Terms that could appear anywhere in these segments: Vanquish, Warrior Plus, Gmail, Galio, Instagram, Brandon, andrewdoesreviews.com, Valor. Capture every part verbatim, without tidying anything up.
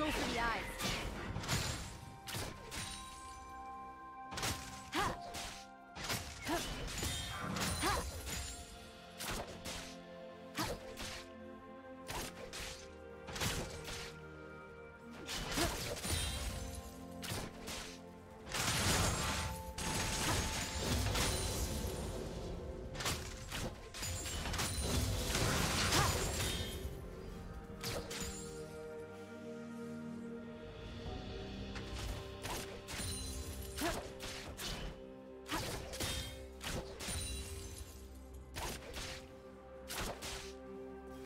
Go for the eyes.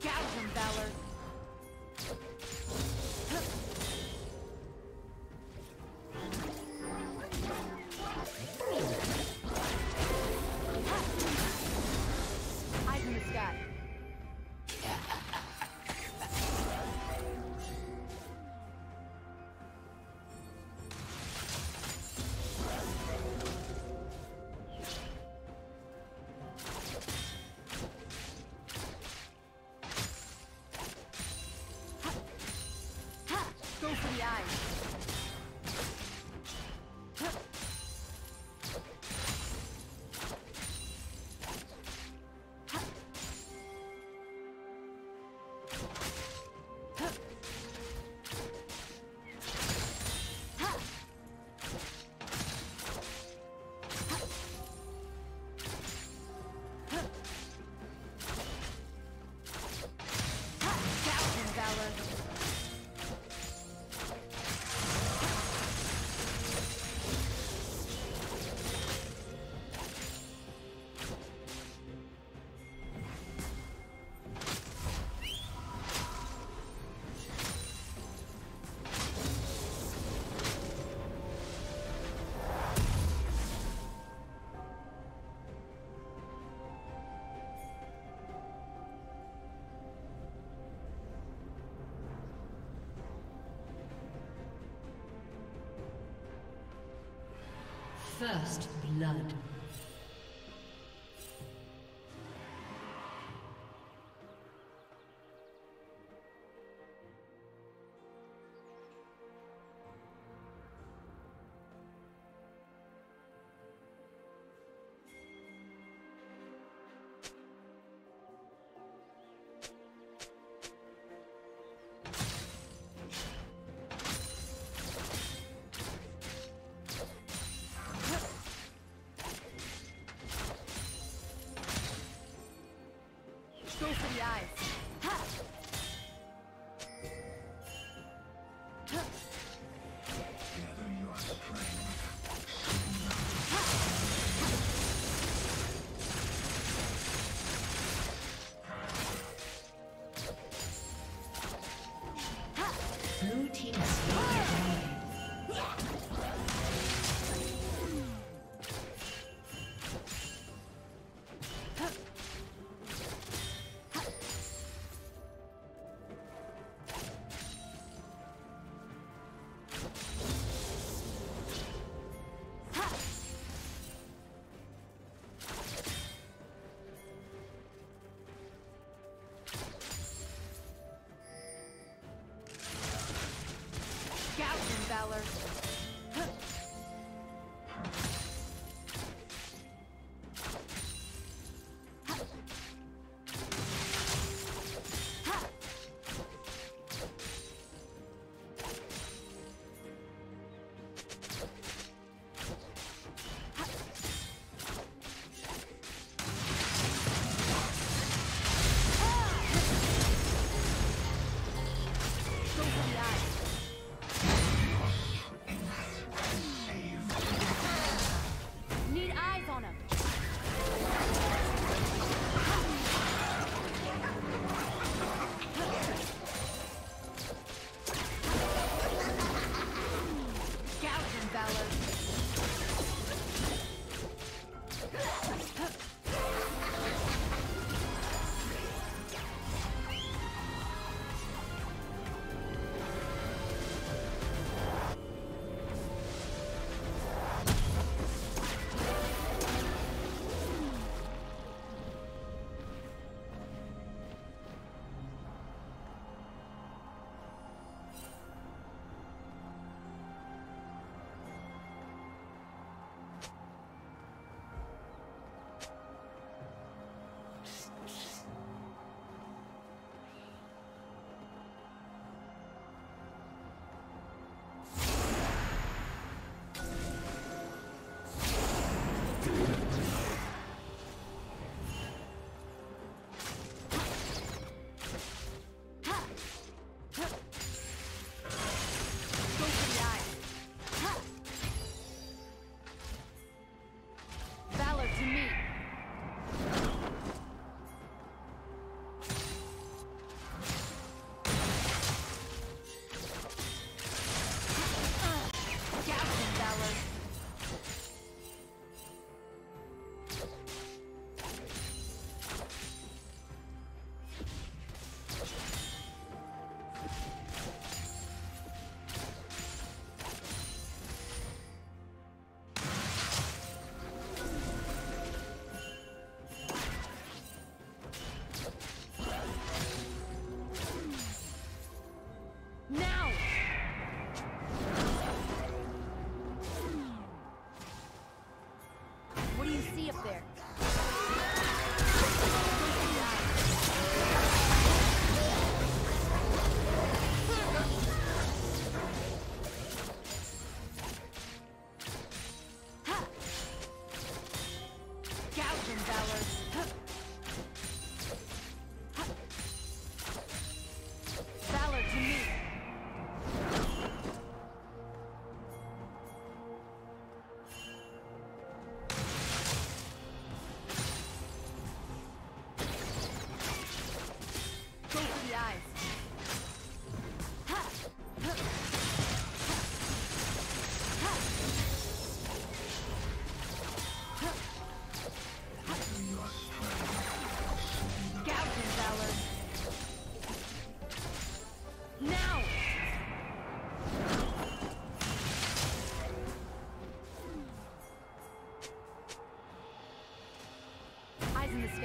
Got him, Valor. Eyes in the sky. Go for the eyes. First blood. Go for the eyes. Ha! Ha! Gather your strength. Blue team slain. Valor. Go for the eyes.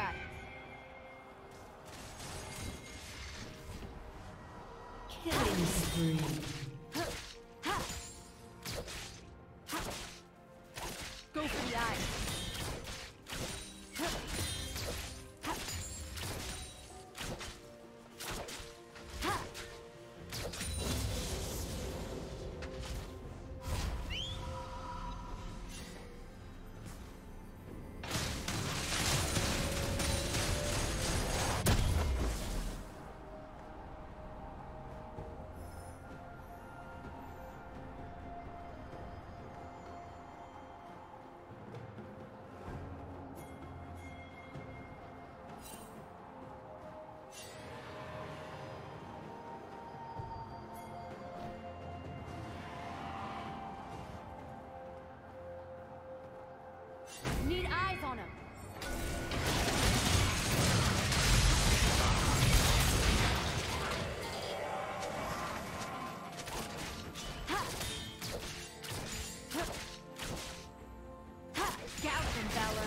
got it. Killing spree. Need eyes on him. Gout him, Valor.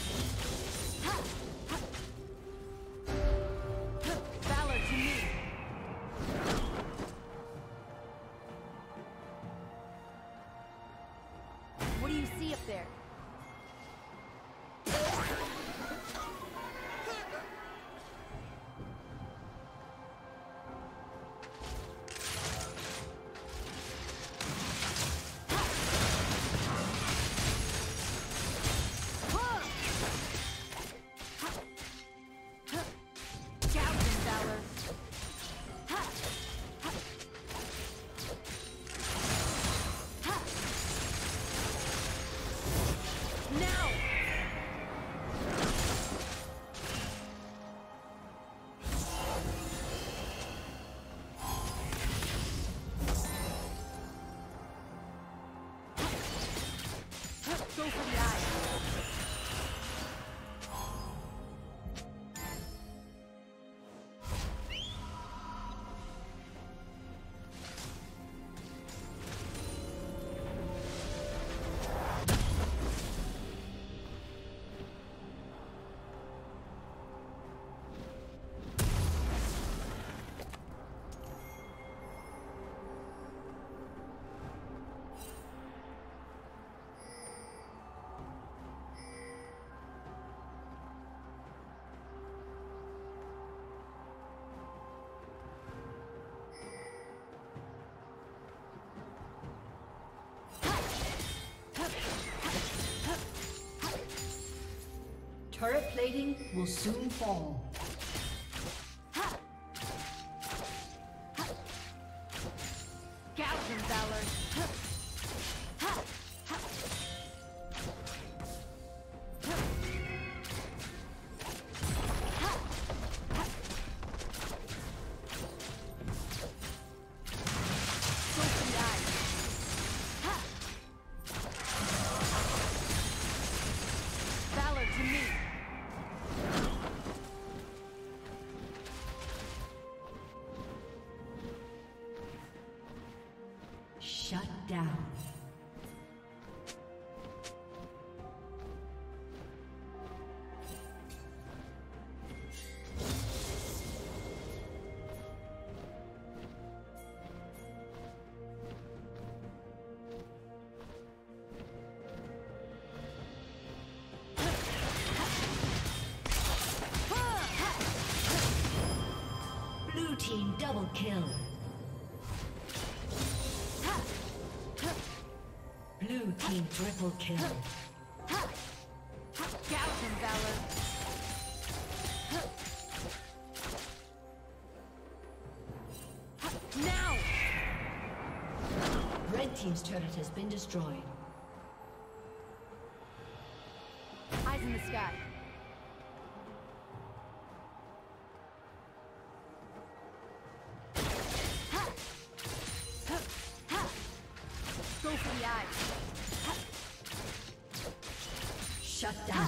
Valor to me. What do you see up there? Go for the eye. Turret plating will soon fall. Galio, Valor. Ha! Ha! Valor to me. Shut down. Blue team double kill. Blue team triple kill. Galio, Valor. Now! Red team's turret has been destroyed. Eyes in the sky. go for the eyes. Shut down.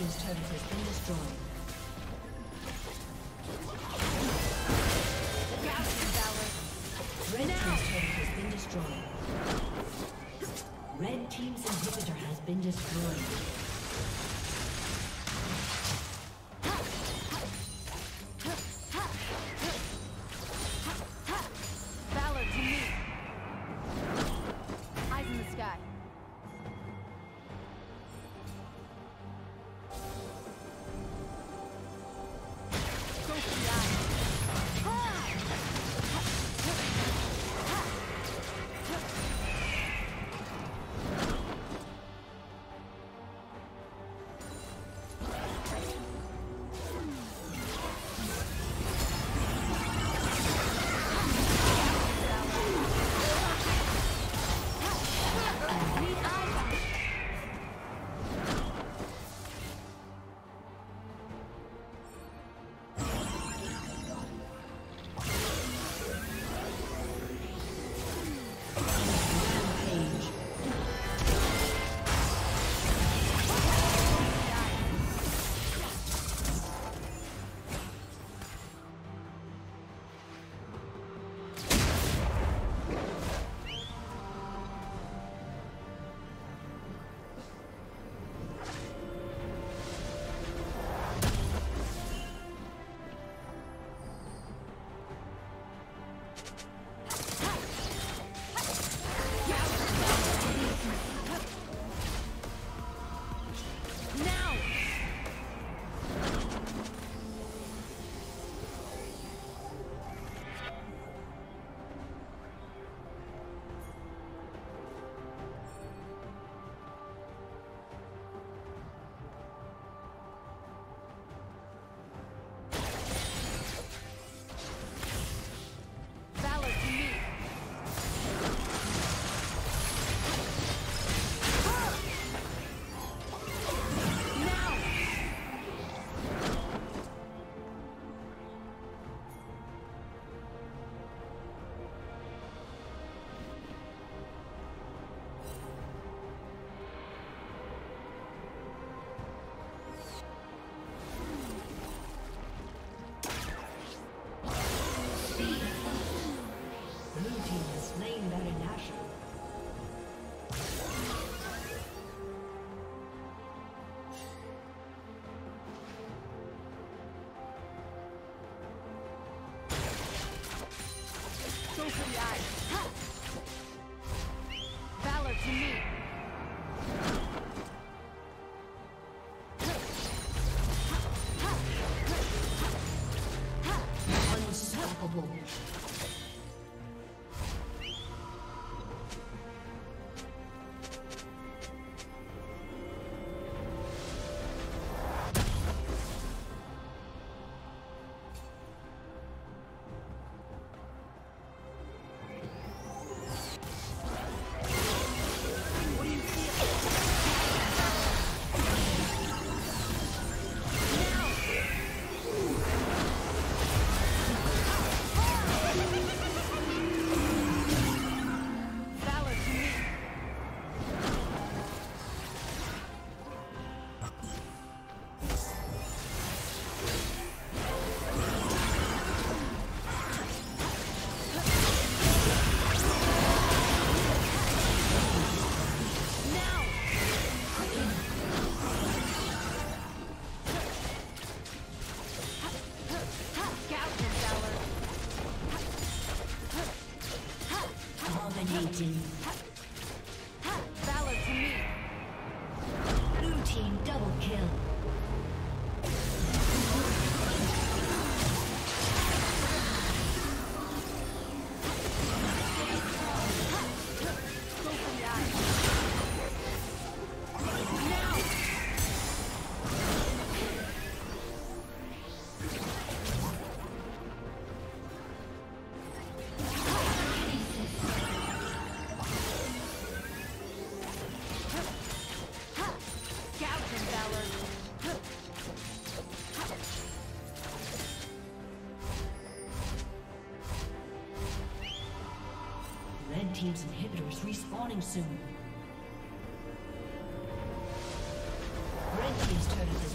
team's turret has been destroyed. Red team's turret has been destroyed. Red team's inhibitor has been destroyed. Valor to me. Unstoppable. Valor to me. Blue team double kill. Team's inhibitors respawning soon. Red team's turret is